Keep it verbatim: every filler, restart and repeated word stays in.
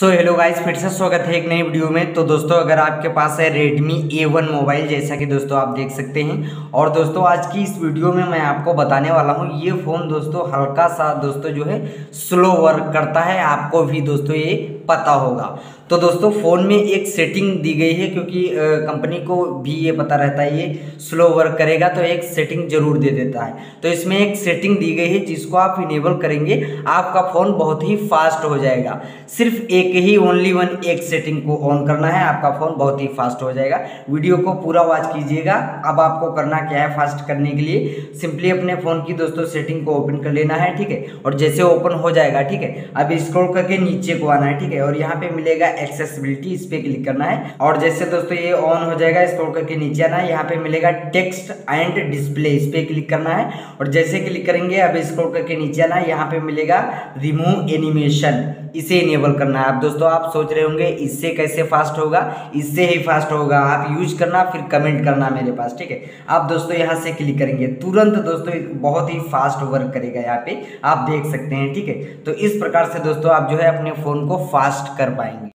So hello guys, फिर से स्वागत है एक नई वीडियो में। तो दोस्तों, अगर आपके पास है रेडमी ए वन मोबाइल, जैसा कि दोस्तों आप देख सकते हैं, और दोस्तों आज की इस वीडियो में मैं आपको बताने वाला हूं, ये फ़ोन दोस्तों हल्का सा दोस्तों जो है स्लो वर्क करता है। आपको भी दोस्तों ये पता होगा। तो दोस्तों फ़ोन में एक सेटिंग दी गई है, क्योंकि कंपनी को भी ये पता रहता है ये स्लो वर्क करेगा, तो एक सेटिंग ज़रूर दे देता है। तो इसमें एक सेटिंग दी गई है जिसको आप इनेबल करेंगे, आपका फ़ोन बहुत ही फास्ट हो जाएगा। सिर्फ एक ही ओनली वन एक सेटिंग को ऑन करना है, आपका फ़ोन बहुत ही फास्ट हो जाएगा। वीडियो को पूरा वॉच कीजिएगा। अब आपको करना क्या है, फास्ट करने के लिए सिंपली अपने फ़ोन की दोस्तों सेटिंग को ओपन कर लेना है, ठीक है। और जैसे ओपन हो जाएगा, ठीक है, अब स्क्रॉल करके नीचे को आना है, ठीक है, और यहाँ पे मिलेगा एक्सेसिबिलिटी, इस पे क्लिक करना है। और जैसे दोस्तों ये ऑन हो जाएगा, स्क्रॉल करके नीचे आना है, यहाँ पे मिलेगा टेक्स्ट एंड डिस्प्ले, इस पे क्लिक करना है। और जैसे क्लिक करेंगे, अब स्क्रॉल करके नीचे आना है, यहाँ पे मिलेगा रिमूव एनिमेशन, इसे इनेबल करना है। आप दोस्तों आप सोच रहे होंगे इससे कैसे फास्ट होगा, इससे ही फास्ट होगा। आप यूज करना, फिर कमेंट करना मेरे पास, ठीक है। आप दोस्तों यहाँ से क्लिक करेंगे, तुरंत दोस्तों बहुत ही फास्ट वर्क करेगा, यहाँ पे आप देख सकते हैं, ठीक है। तो इस प्रकार से दोस्तों आप जो है अपने फ़ोन को फास्ट कर पाएंगे।